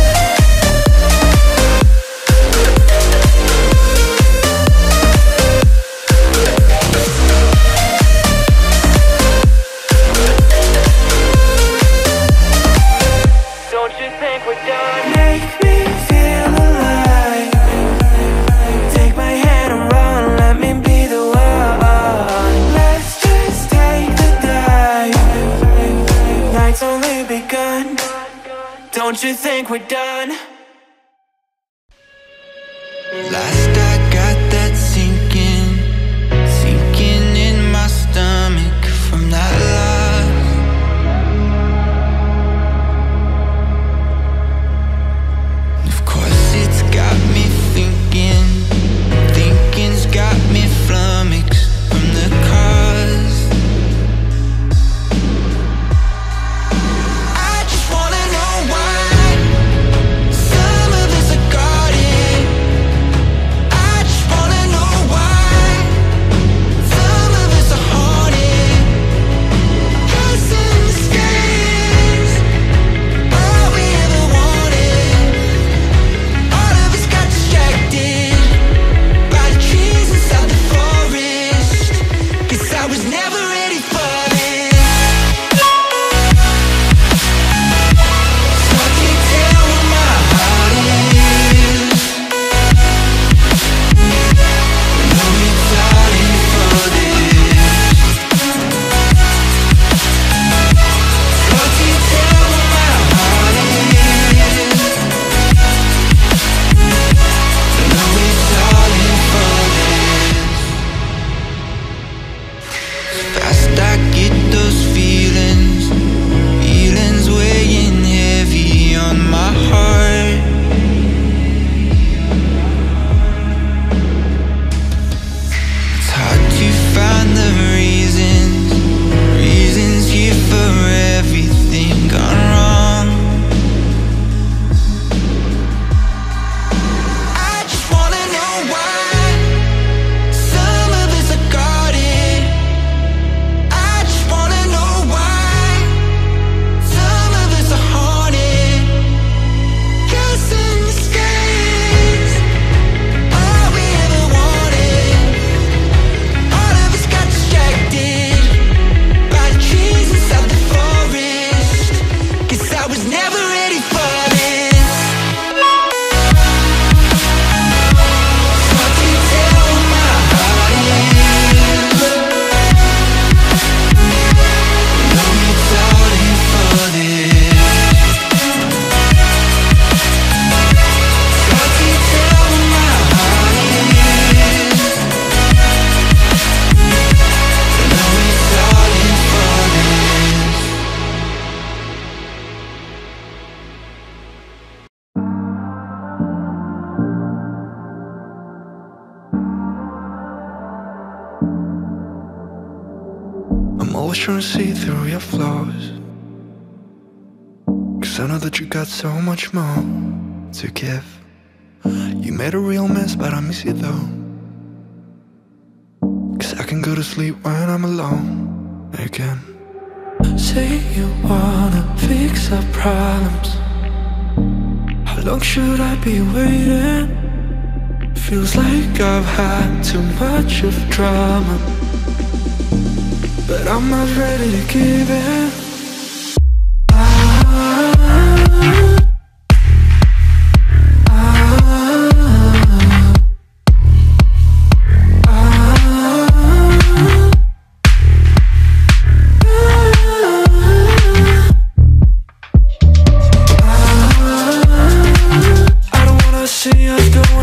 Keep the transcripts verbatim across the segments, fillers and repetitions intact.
It's only begun. Don't you think we're done? Last I got that sinking, sinking in my stomach from that love. Of course it's got me thinking, thinking's got me flummoxed from the cause. Emotions see through your flaws, cause I know that you got so much more to give. You made a real mess, but I miss you though, cause I can go to sleep when I'm alone again. Say you wanna fix our problems. How long should I be waiting? Feels like I've had too much of drama, but I'm not ready to give in. I, I, I, I, I don't wanna see us going.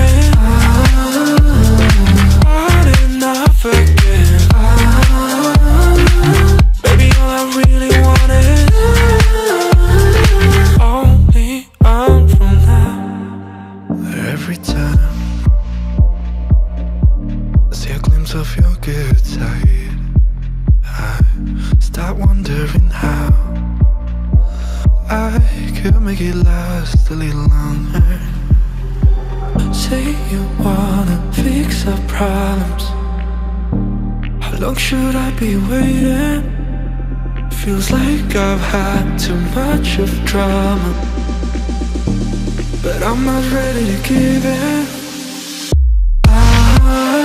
I've had too much of drama, but I'm not ready to give in. I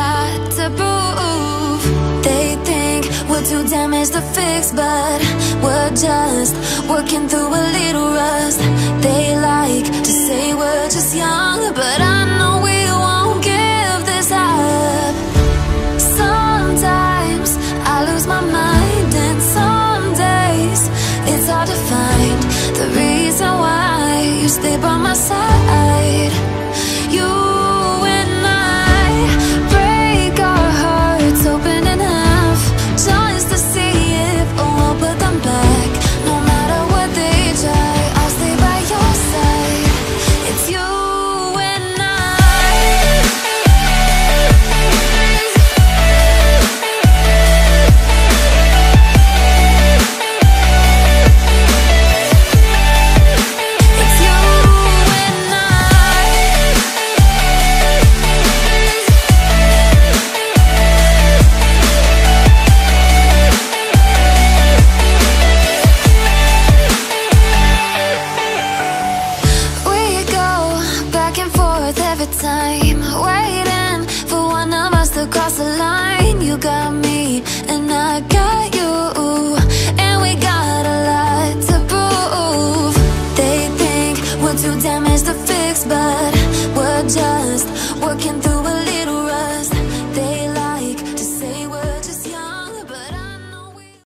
lot to prove. They think we're too damaged to fix, but we're just working through a little rust. They like to say we're just young, but I know we won't give this up. Sometimes I lose my mind, and some days it's hard to find the reason why you stay by my side. You working through